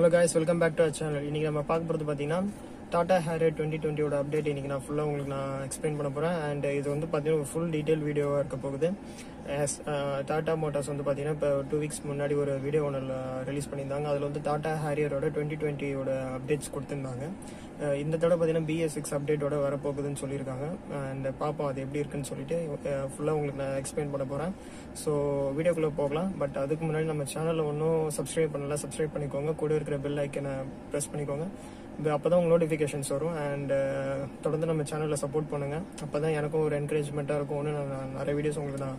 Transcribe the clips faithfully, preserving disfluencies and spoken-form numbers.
Hello guys, welcome back to our channel. Today we will see Tata Harrier twenty twenty update. I will explain it and this is a full detailed video. As uh, Tata Motors two weeks a video released Tata Harrier twenty twenty updates. Uh, in the B S six update oda varapogudun sollirukanga and paapa adu eppadi irukku nu solite fulla ungalku na explain panna poren so video ku pogalam but adukku munadi nama channel onnu subscribe pannala subscribe pannikonga kooda irukra bell icon press pannikonga appo dhaan ungalku notifications varum and thodarndu nama channel la support pannunga appo dhaan enakku or encouragement ah irukum nu naan nare videos ungalku na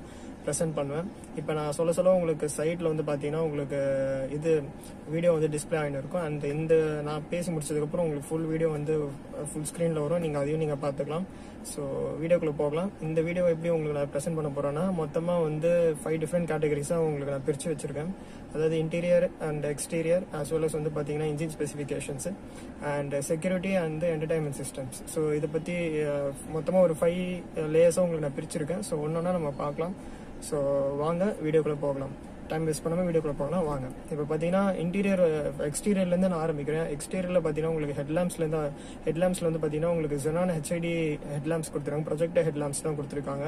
present பண்ணுவேன். இப்போ நான் சொல்ல சொல்ல உங்களுக்கு சைட்டில் வந்து பார்த்தீங்கன்னா உங்களுக்கு இது வீடியோ வந்து டிஸ்பிளே ஆகிட்டு இருக்கும் அந்த இந்த நான் பேசி முடிச்சதுக்கப்புறம் உங்களுக்கு ஃபுல் வீடியோ வந்து ஃபுல் ஸ்க்ரீனில் வரும் நீங்கள் அதையும் நீங்கள் பார்த்துக்கலாம் ஸோ வீடியோக்குள்ளே போகலாம் இந்த வீடியோ எப்படி உங்களுக்கு நான் ப்ரெசென்ட் பண்ண போகிறேன்னா மொத்தமாக வந்து ஃபைவ் டிஃப்ரெண்ட் கேட்டகரிஸாக உங்களுக்கு நான் பிரித்து வச்சுருக்கேன் அதாவது interior and exterior as well as வந்து பார்த்தீங்கன்னா engine specifications and security and entertainment systems so இதை பற்றி மொத்தமாக ஒரு ஃபைவ் லேயர்ஸாக உங்களுக்கு நான் பிரிச்சுருக்கேன் ஸோ ஒன்றுன்னா நம்ம பார்க்கலாம் ஸோ வாங்க வீடியோக்குள்ளே போகலாம் டைம் வேஸ்ட் பண்ணாமல் வீடியோக்குள்ளே போகலாம் வாங்க இப்போ பார்த்தீங்கன்னா இன்டீரியர் எக்ஸ்டீரியர்லேருந்து நான் ஆரம்பிக்கிறேன் எக்ஸ்டீரியரில் பார்த்தீங்கன்னா உங்களுக்கு ஹெட்லாம்ப்ஸ்லேருந்து ஹெட்லாம்ப்ஸில் வந்து பார்த்தீங்கன்னா உங்களுக்கு ஜெனான் ஹெச்ஐடி ஹெட்லாம்ப்ஸ் கொடுத்துருக்காங்க ப்ரொஜெக்ட் ஹெட்லாம்ப்ஸ் தான் கொடுத்துருக்காங்க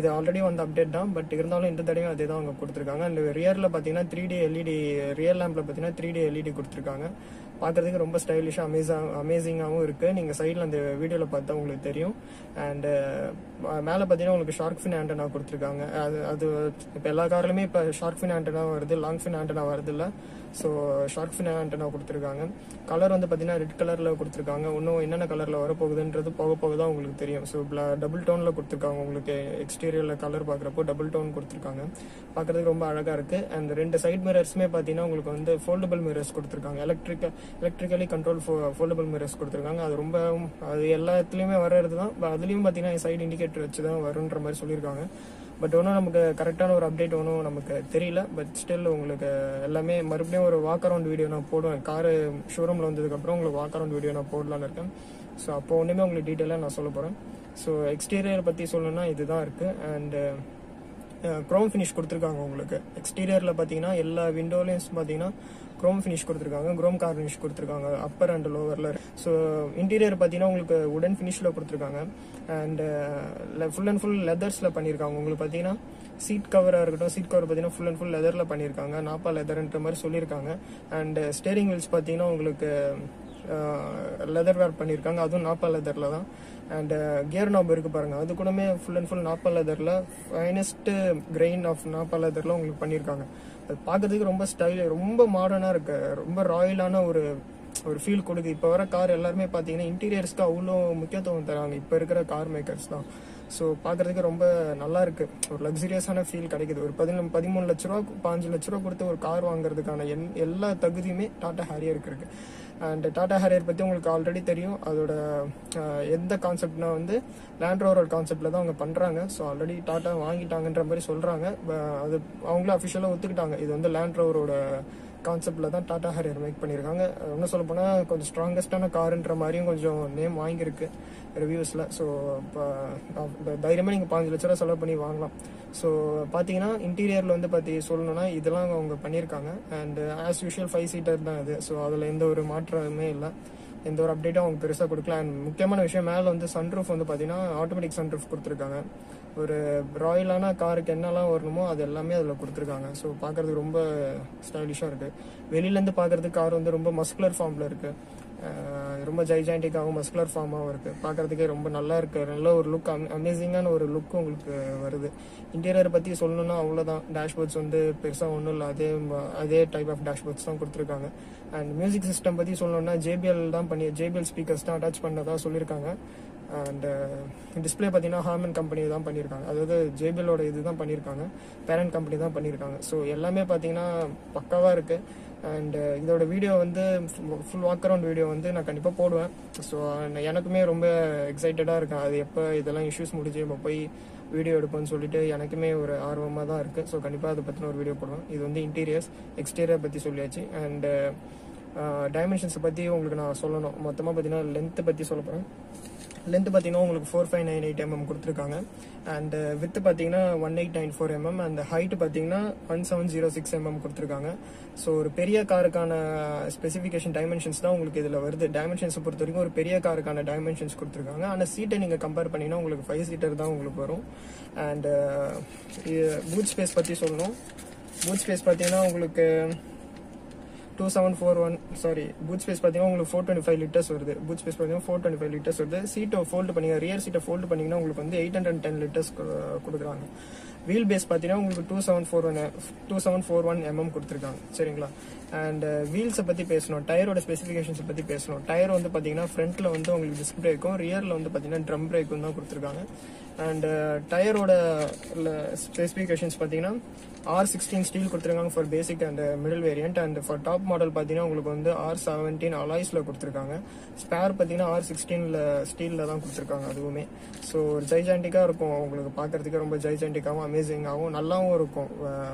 இது ஆல்ரெடி வந்து அப்டேட் தான் பட் இருந்தாலும் இந்த தடையும் அதே தான் அவங்க கொடுத்துருக்காங்க அந்த ரியரில் பார்த்தீங்கன்னா த்ரீ டி எல்இடி ரியர் லேம்பில் பார்த்தீங்கன்னா த்ரீ டி எல்இடி கொடுத்துருக்காங்க பார்க்குறதுக்கு ரொம்ப ஸ்டைலிஷாக அமேசாக அமேசிங்காகவும் இருக்குது நீங்கள் சைடில் அந்த வீடியோவில் பார்த்தா உங்களுக்கு தெரியும் அண்டு மேலே பார்த்தீங்கன்னா உங்களுக்கு ஷார்க் ஃபின் ஆண்டனா கொடுத்துருக்காங்க அது அது இப்போ எல்லா காரிலுமே இப்போ ஷார்க் ஃபின் ஆண்டனா வருது லாங் ஃபின் ஆண்டனா வருது இல்லை ஸோ ஷார்க் ஃபின் ஆண்டனா கொடுத்துருக்காங்க கலர் வந்து பார்த்தீங்கன்னா ரெட் கலரில் கொடுத்துருக்காங்க இன்னும் என்னென்ன கலரில் வரப்போகுதுன்றது போக போக தான் உங்களுக்கு தெரியும் ஸோ டபுள் டோனில் கொடுத்துருக்காங்க உங்களுக்கு எக்ஸ்டீரியரில் கலர் பார்க்குறப்போ டபுள் டோன் கொடுத்துருக்காங்க பார்க்குறதுக்கு ரொம்ப அழகாக இருக்குது அண்ட் ரெண்டு சைட் மிரர்ஸுமே பார்த்தீங்கன்னா உங்களுக்கு வந்து ஃபோல்டபுள் மிரர்ஸ் கொடுத்துருக்காங்க electrical electrically control foldable mirrors கொடுத்துருக்காங்க அது ரொம்ப அது எல்லா இடத்துலையுமே வர்றது தான் அதுலேயும் பார்த்தீங்கன்னா சைடு இண்டிகேட்டர் வச்சு தான் வருன்ற மாதிரி சொல்லியிருக்காங்க பட் ஒன்றும் நமக்கு கரெக்டான ஒரு அப்டேட் ஒன்றும் நமக்கு தெரியல பட் ஸ்டில் உங்களுக்கு எல்லாமே மறுபடியும் ஒரு வாக் அரவுண்ட் வீடியோ நான் போடுவேன் காரு ஷோரூமில் வந்ததுக்கப்புறம் உங்களுக்கு வாக் அரவுண்ட் வீடியோ நான் போடலான்னு இருக்கேன் ஸோ அப்போ ஒன்றுமே உங்களுக்கு டீட்டெயிலாக நான் சொல்ல போகிறேன் ஸோ எக்ஸ்டீரியர் பற்றி சொல்லணும்னா இதுதான் இருக்குது அண்டு க்ரோம் ஃபினிஷ் கொடுத்துருக்காங்க உங்களுக்கு எக்ஸ்டீரியரில் பார்த்தீங்கன்னா எல்லா விண்டோலையும் பார்த்தீங்கன்னா க்ரோம் ஃபினிஷ் கொடுத்துருக்காங்க க்ரோம் கார்னிஷ் கொடுத்துருக்காங்க அப்பர் அண்ட் லோவரில் ஸோ இன்டீரியர் பார்த்தீங்கன்னா உங்களுக்கு உடன் ஃபினிஷில் கொடுத்துருக்காங்க அண்டு ஃபுல் அண்ட் ஃபுல் லெதர்ஸில் பண்ணியிருக்காங்க உங்களுக்கு பார்த்தீங்கன்னா சீட் கவராக இருக்கட்டும் சீட் கவர் பார்த்தீங்கன்னா ஃபுல் அண்ட் ஃபுல் லெதரில் பண்ணியிருக்காங்க நாப்பா லெதர்ன்ற மாதிரி சொல்லியிருக்காங்க அண்டு ஸ்டேரிங் வீல்ஸ் பார்த்தீங்கன்னா உங்களுக்கு லெதர் வேர் பண்ணியிருக்காங்க அதுவும் நாப்பா லெதரில் தான் அண்ட் கியர் நாப் இருக்குது பாருங்கள் அது கூடமே ஃபுல் அண்ட் ஃபுல் நாப்பா லெதரில் ஃபைனஸ்ட்டு கிரெயின் ஆஃப் நாப்பா லெதரில் உங்களுக்கு பண்ணியிருக்காங்க அது பார்க்குறதுக்கு ரொம்ப ஸ்டைல் ரொம்ப மாடர்னாக இருக்குது ரொம்ப ராயலான ஒரு ஒரு ஃபீல் கொடுக்குது இப்போ வர கார் எல்லாருமே பார்த்தீங்கன்னா இன்டீரியர்ஸ்க்கு அவ்வளோ முக்கியத்துவம் தராங்க இப்போ இருக்கிற கார் மேக்கர்ஸ் தான் ஸோ பார்க்குறதுக்கு ரொம்ப நல்லா இருக்குது ஒரு லக்ஸுரியஸான ஃபீல் கிடைக்குது ஒரு பதினொன்று பதிமூணு லட்ச ரூபா பாஞ்சு லட்ச ரூபா கொடுத்து ஒரு கார் வாங்குறதுக்கான என் எல்லா தகுதியுமே டாட்டா ஹேரியருக்கு இருக்குது அண்ட் டாட்டா ஹேரியர் பற்றி உங்களுக்கு ஆல்ரெடி தெரியும் அதோட எந்த கான்செப்ட்னா வந்து லேண்ட் ரோவர் கான்செப்டில் தான் அவங்க பண்ணுறாங்க ஸோ ஆல்ரெடி டாட்டா வாங்கிட்டாங்கன்ற மாதிரி சொல்கிறாங்க அது அவங்களும் அஃபிஷியலாக ஒத்துக்கிட்டாங்க இது வந்து லேண்ட் ரோவரோட கான்செப்டில் தான் டாட்டா ஹேரியர் மேக் பண்ணியிருக்காங்க இன்னும் சொல்ல போனால் கொஞ்சம் ஸ்ட்ராங்கஸ்டான காருன்ற மாதிரியும் கொஞ்சம் நேம் வாங்கியிருக்கு ரிவ்யூஸில் ஸோ இப்போ தைரியமாக நீங்கள் பாஞ்சு லட்ச ரூபா செலவு பண்ணி வாங்கலாம் ஸோ பார்த்தீங்கன்னா இன்டீரியரில் வந்து பார்த்தி சொல்லணும்னா இதெல்லாம் அவங்க பண்ணியிருக்காங்க and as usual five seater தான் இது ஸோ அதில் எந்த ஒரு மாற்றமே இல்லை எந்த ஒரு அப்டேட்டும் அவங்க பெருசாக கொடுக்கலாம் அண்ட் முக்கியமான விஷயம் மேலே வந்து சன்ரூஃப் வந்து பார்த்தீங்கன்னா ஆட்டோமேட்டிக் சன்ரூஃப் கொடுத்துருக்காங்க ஒரு ராயலான காருக்கு என்னெல்லாம் வரணுமோ அது எல்லாமே அதில் கொடுத்துருக்காங்க ஸோ பார்க்குறதுக்கு ரொம்ப ஸ்டைலிஷாக இருக்குது வெளியிலேருந்து பார்க்குறதுக்கு கார் வந்து ரொம்ப மஸ்குலர் ஃபார்மில் இருக்குது ரொம்ப ஜைஜாண்டிக்காகவும் மஸ்குலர் ஃபார்மாகவும் இருக்குது பார்க்குறதுக்கே ரொம்ப நல்லா இருக்குது நல்ல ஒரு லுக் அம் அமேசிங்கான ஒரு லுக் உங்களுக்கு வருது இன்டீரியர் பற்றி சொல்லணும்னா அவ்வளோதான் டேஷ்போர்ட்ஸ் வந்து பெருசாக ஒன்றும் இல்லை அதே அதே டைப் ஆஃப் டேஷ்போர்ட்ஸ் தான் கொடுத்துருக்காங்க அண்ட் மியூசிக் சிஸ்டம் பற்றி சொல்லணும்னா ஜேபிஎல் தான் பண்ணி ஜேபிஎல் ஸ்பீக்கர்ஸ் தான் அட்டாச் பண்ணதாக சொல்லியிருக்காங்க அண்டு டிஸ்பிளே பார்த்தீங்கன்னா ஹார்மன் கம்பெனி தான் பண்ணியிருக்காங்க அதாவது ஜேபிஎலோட இது தான் பண்ணியிருக்காங்க பேரண்ட் கம்பெனி தான் பண்ணியிருக்காங்க ஸோ எல்லாமே பார்த்தீங்கன்னா பக்காவாக இருக்குது அண்டு இதோட வீடியோ வந்து ஃபுல் வாக் அரவுண்ட் வீடியோ வந்து நான் கண்டிப்பாக போடுவேன் ஸோ எனக்குமே ரொம்ப எக்ஸைட்டடாக இருக்கேன் அது எப்போ இதெல்லாம் இஷ்யூஸ் முடிஞ்சு நம்ம போய் வீடியோ எடுப்போம்னு சொல்லிட்டு எனக்குமே ஒரு ஆர்வமாக தான் இருக்குது ஸோ கண்டிப்பாக அதை பற்றின ஒரு வீடியோ போடுவேன் இது வந்து இன்டீரியர்ஸ் எக்ஸ்டீரியர் பற்றி சொல்லியாச்சு அண்டு டைமென்ஷன்ஸை பற்றி உங்களுக்கு நான் சொல்லணும் மொத்தமாக பார்த்தீங்கன்னா லென்த்தை பற்றி சொல்ல போகிறேன் length pathina ungalku four five nine eight millimeters kuduthirukanga and width pathina eighteen ninety-four millimeters and height pathina seventeen oh six millimeters kuduthirukanga. So ஒரு பெரிய காருக்கான ஸ்பெசிஃபிகேஷன் டைமென்ஷன்ஸ் தான் உங்களுக்கு இதல வருது. டைமென்ஷன்ஸ் பொறுத்த வரைக்கும் ஒரு பெரிய காருக்கான டைமென்ஷன்ஸ் குடுத்துருக்காங்க. ஆனா சீட்டை நீங்க கம்பேர் பண்ணினா உங்களுக்கு five seater தான் உங்களுக்கு வரும். And boot space பத்தி சொல்லணும். Boot space பாத்தீங்கன்னா உங்களுக்கு two seven four one sorry boot space பாத்தீங்கன்னா உங்களுக்கு four twenty-five liters வருது. boot space பாத்தீங்கன்னா four twenty-five liters வருது. சீட்டை ஃபோல்ட் பண்ணீங்க, rear சீட்டை ஃபோல்ட் பண்ணீங்கன்னா உங்களுக்கு வந்து eight ten liters கொடுக்குறாங்க. wheel base பாத்தீங்கன்னா உங்களுக்கு twenty-seven forty-one கொடுத்திருக்காங்க. சரிங்களா? and wheels பத்தி பேசணும், டயரோட ஸ்பெசிஃபிகேஷன்ஸ் பத்தி பேசணும். டயர் வந்து பாத்தீங்கன்னா ஃப்ரண்ட்ல வந்து உங்களுக்கு டிஸ்க் பிரேக்கும், rearல வந்து பாத்தீங்கன்னா drum brakeம் தான் கொடுத்திருக்காங்க. and டயரோட ஸ்பெசிஃபிகேஷன்ஸ் பாத்தீங்கன்னா R sixteen steel கொடுத்திருக்காங்க for basic and middle variant, and for top model பாத்தீங்கன்னா உங்களுக்கு வந்து R seventeen alloysல கொடுத்திருக்காங்க. spare பாத்தீங்கன்னா R sixteen ல ஸ்டீல்ல தான் கொடுத்திருக்காங்க அதுவுமே. சோ ஜைஜாண்டிக்கா இருக்கும் உங்களுக்கு பார்க்கிறதுக்கு, ரொம்ப ஜைஜாண்டிக்காவும் அமேசிங்காவும் நல்லாவும் இருக்கும்.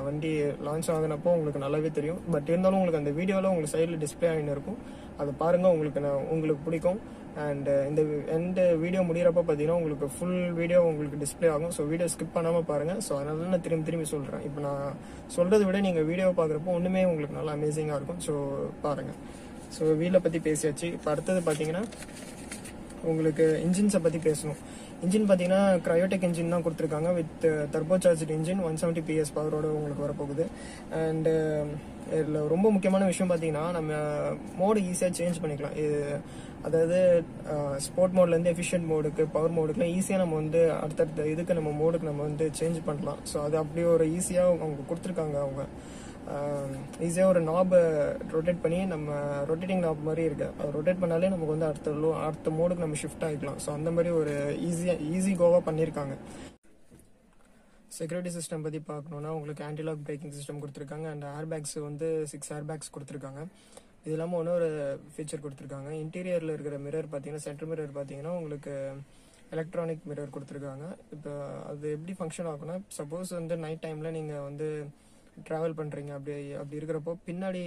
வண்டி லான்ச் ஆகுனப்போ உங்களுக்கு நல்லாவே தெரியும். பட் இருந்தாலும் உங்களுக்கு அந்த வீடியோல உங்களுக்கு சைடுல டிஸ்ப்ளே ஆயின்னு இருக்கும், அது பாருங்க, உங்களுக்கு உங்களுக்கு பிடிக்கும். அண்ட் இந்த எந்த வீடியோ முடிகிறப்ப பார்த்தீங்கன்னா உங்களுக்கு ஃபுல் வீடியோ உங்களுக்கு டிஸ்பிளே ஆகும். ஸோ வீடியோ ஸ்கிப் பண்ணாமல் பாருங்கள். ஸோ அதனால நான் திரும்பி திரும்பி சொல்கிறேன். இப்போ நான் சொல்கிறத விட நீங்கள் வீடியோ பார்க்குறப்போ ஒன்றுமே உங்களுக்கு நல்லா அமேசிங்காக இருக்கும். ஸோ பாருங்கள். ஸோ வீலை பற்றி பேசியாச்சு. இப்போ அடுத்தது பார்த்தீங்கன்னா உங்களுக்கு இன்ஜின்ஸை பற்றி பேசணும். இன்ஜின் பார்த்தீங்கன்னா கிரையோடெக் இன்ஜின் தான் கொடுத்துருக்காங்க. With turbo charged engine one seventy PS பவரோடு உங்களுக்கு வரப்போகுது. அண்டு இதில் ரொம்ப முக்கியமான விஷயம் பார்த்தீங்கன்னா நம்ம மோடு ஈஸியாக சேஞ்ச் பண்ணிக்கலாம். இது அதாவது ஸ்போர்ட் மோட்லேருந்து எஃபிஷியன்ட் மோடுக்கு, பவர் மோடுக்குலாம் ஈஸியாக நம்ம வந்து அடுத்தடுத்த இதுக்கு நம்ம மோடுக்கு நம்ம வந்து சேஞ்ச் பண்ணலாம். ஸோ அது அப்படியே ஒரு ஈஸியாக அவங்க கொடுத்துருக்காங்க. அவங்க ஈஸியாக ஒரு நாபை ரொட்டேட் பண்ணி நம்ம ரொட்டேட்டிங் நாப் மாதிரி இருக்குது, அது ரொட்டேட் பண்ணாலே நமக்கு வந்து அடுத்த லோ அடுத்த மோடுக்கு நம்ம ஷிஃப்ட் ஆகிக்கலாம். ஸோ அந்த மாதிரி ஒரு ஈஸியாக ஈஸி கோவாக பண்ணியிருக்காங்க. செக்யூரிட்டி சிஸ்டம் பற்றி பார்க்கணுன்னா உங்களுக்கு ஆன்டிலாக் பிரேக்கிங் சிஸ்டம் கொடுத்துருக்காங்க. அண்ட் ஏர் பேக்ஸ் வந்து சிக்ஸ் ஏர் பேக்ஸ் கொடுத்துருக்காங்க. இது இல்லாமல் இன்னொரு ஃபீச்சர் கொடுத்துருக்காங்க. இன்டீரியரில் இருக்கிற மிரர் பார்த்தீங்கன்னா, சென்டர் மிரர் பார்த்தீங்கன்னா உங்களுக்கு எலக்ட்ரானிக் மிரர் கொடுத்துருக்காங்க. இப்போ அது எப்படி ஃபங்க்ஷன் ஆகும்னா, சப்போஸ் வந்து நைட் டைமில் நீங்கள் வந்து ட்ராவல் பண்ணுறீங்க, அப்படி அப்படி இருக்கிறப்போ பின்னாடி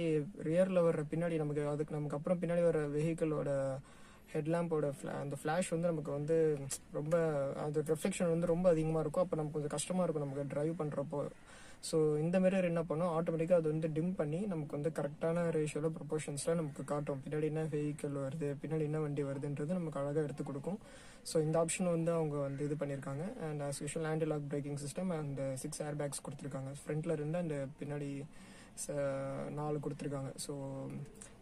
ரியரில் வர்ற பின்னாடி நமக்கு அதுக்கு நமக்கு அப்புறம் பின்னாடி வர வெஹிக்கிளோட ஹெட்லாம்போட ஃப்ளா அந்த ஃப்ளாஷ் வந்து நமக்கு வந்து ரொம்ப அந்த ரிஃப்ளெக்ஷன் வந்து ரொம்ப அதிகமாக இருக்கும். அப்போ நமக்கு கொஞ்சம் கஷ்டமாக இருக்கும் நமக்கு ட்ரைவ் பண்ணுறப்போ. ஸோ இந்த மிரர் என்ன பண்ணோம், ஆட்டோமேட்டிக்காக அது வந்து டிம் பண்ணி நமக்கு வந்து கரெக்டான ரேஷியோவில் ப்ரொபோர்ஷன்ஸில் நமக்கு காட்டும். பின்னாடி என்ன வெஹிக்கிள் வருது, பின்னாடி என்ன வண்டி வருதுன்றது நமக்கு அழகாக எடுத்து கொடுக்கும். ஸோ இந்த ஆப்ஷன் வந்து அவங்க வந்து இது பண்ணியிருக்காங்க. And as usual antilock braking system and six air bags கொடுத்துருக்காங்க. ஃப்ரண்ட்டில் இருந்து அண்ட் பின்னாடி நாலு கொடுத்துருக்காங்க. ஸோ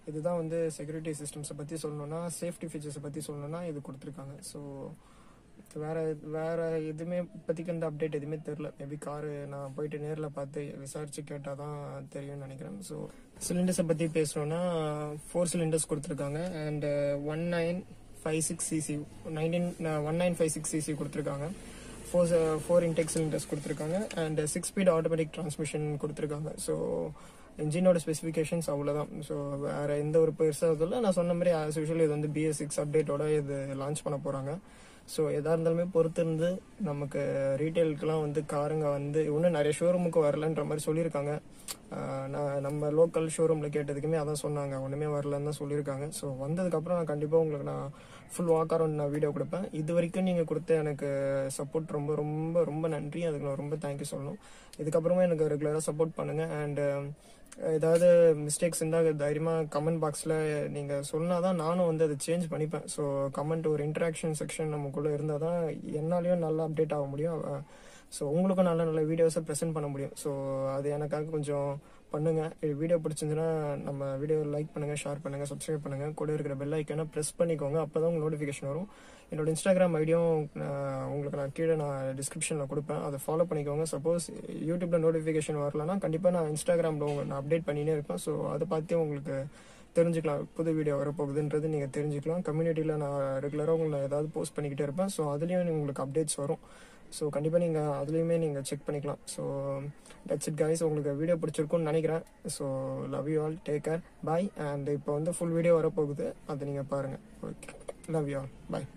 இதுதான் வந்து செக்யூரிட்டி சிஸ்டம்ஸை பற்றி சொல்லணுன்னா, சேஃப்டி ஃபீச்சர்ஸை பற்றி சொல்லணுன்னா இது கொடுத்துருக்காங்க. ஸோ வேறு வேறு எதுவுமே இப்போதிக்கு இந்த அப்டேட் எதுவுமே தெரில. மேபி காரு நான் போயிட்டு நேரில் பார்த்து விசாரித்து கேட்டால் தான் தெரியும்னு நினைக்கிறேன். ஸோ சிலிண்டர்ஸை பற்றி பேசணுன்னா ஃபோர் சிலிண்டர்ஸ் கொடுத்துருக்காங்க. And one nine five six CC nineteen one nine five six CC கொடுத்துருக்காங்க. ஃபோர் ஃபோர் இன்டெக் சிலிண்டர்ஸ் கொடுத்துருக்காங்க. And six speed automatic transmission கொடுத்துருக்காங்க. ஸோ இன்ஜினோட ஸ்பெசிஃபிகேஷன்ஸ் அவ்வளோதான். ஸோ வேறு எந்த ஒரு பெருசாக இருந்ததில்ல. நான் சொன்ன மாதிரி ஆஸ் யூஷுவல் இது வந்து B S six அப்டேட்டோட இது லான்ச் பண்ண போகிறாங்க. ஸோ எதாக இருந்தாலுமே பொறுத்திருந்து நமக்கு ரீட்டைலுக்குலாம் வந்து காருங்க வந்து இன்னும் நிறைய ஷோரூமுக்கு வரலன்ற மாதிரி சொல்லியிருக்காங்க. நான் நம்ம லோக்கல் ஷோரூமில் கேட்டதுக்குமே அதான் சொன்னாங்க, ஒன்றுமே வரலன்னு தான் சொல்லியிருக்காங்க. ஸோ வந்ததுக்கப்புறம் நான் கண்டிப்பாக உங்களுக்கு நான் ஃபுல் வாக் அரவுண்ட் நான் வீடியோ கொடுப்பேன். இது வரைக்கும் நீங்கள் கொடுத்த எனக்கு சப்போர்ட் ரொம்ப ரொம்ப ரொம்ப நன்றி. அதுக்கு நான் ரொம்ப தேங்க்யூ சொல்லணும். இதுக்கப்புறமா எனக்கு ரெகுலராக சப்போர்ட் பண்ணுங்கள். அண்டு ஏதாவது மிஸ்டேக்ஸ் இருந்தால் தைரியமாக கமெண்ட் பாக்ஸில் நீங்கள் சொன்னால் தான் நானும் வந்து அதை சேஞ்ச் பண்ணிப்பேன். ஸோ கமெண்ட் ஒரு இன்ட்ராக்ஷன் செக்ஷன் நமக்குள்ளே இருந்தால் தான் என்னாலேயும் நல்லா அப்டேட் ஆக முடியும். ஸோ உங்களுக்கும் நல்ல நல்ல வீடியோஸை ப்ரெசென்ட் பண்ண முடியும். ஸோ அது எனக்காக கொஞ்சம் பண்ணுங்கள். வீடியோ பிடிச்சிருந்துன்னா நம்ம வீடியோ லைக் பண்ணுங்கள், ஷேர் பண்ணுங்கள், சப்ஸ்கிரைப் பண்ணுங்கள், கூட இருக்கிற பெல் ஐக்கானை ப்ரெஸ் பண்ணிக்கோங்க. அப்போ தான் உங்களுக்கு நோட்டிஃபிகேஷன் வரும். என்னோடய இன்ஸ்டாகிராம் ஐடியும் உங்களுக்கு நான் கீழே நான் டிஸ்கிரிப்ஷனில் கொடுப்பேன், அதை ஃபாலோ பண்ணிக்கோங்க. சப்போஸ் யூடியூப்பில் நோட்டிஃபிகேஷன் வரலன்னா கண்டிப்பாக நான் இன்ஸ்டாகிராமில் உங்களை நான் அப்டேட் பண்ணினே இருப்பேன். ஸோ அதை பார்த்தே உங்களுக்கு தெரிஞ்சுக்கலாம் புது வீடியோ வரப்போகுதுன்றது, நீங்கள் தெரிஞ்சுக்கலாம். கம்யூனிட்டியில் நான் ரெகுலராக உங்களை ஏதாவது போஸ்ட் பண்ணிக்கிட்டே இருப்பேன். ஸோ அதுலேயும் உங்களுக்கு அப்டேட்ஸ் வரும். ஸோ கண்டிப்பாக நீங்கள் அதுலேயுமே நீங்கள் செக் பண்ணிக்கலாம். So that's it guys. உங்களுக்கு வீடியோ பிடிச்சிருக்குன்னு நினைக்கிறேன். So love you all, take care, bye. And இப்போ வந்து ஃபுல் வீடியோ வரப்போகுது, அதை நீங்கள் பாருங்கள். Okay, love you all, bye.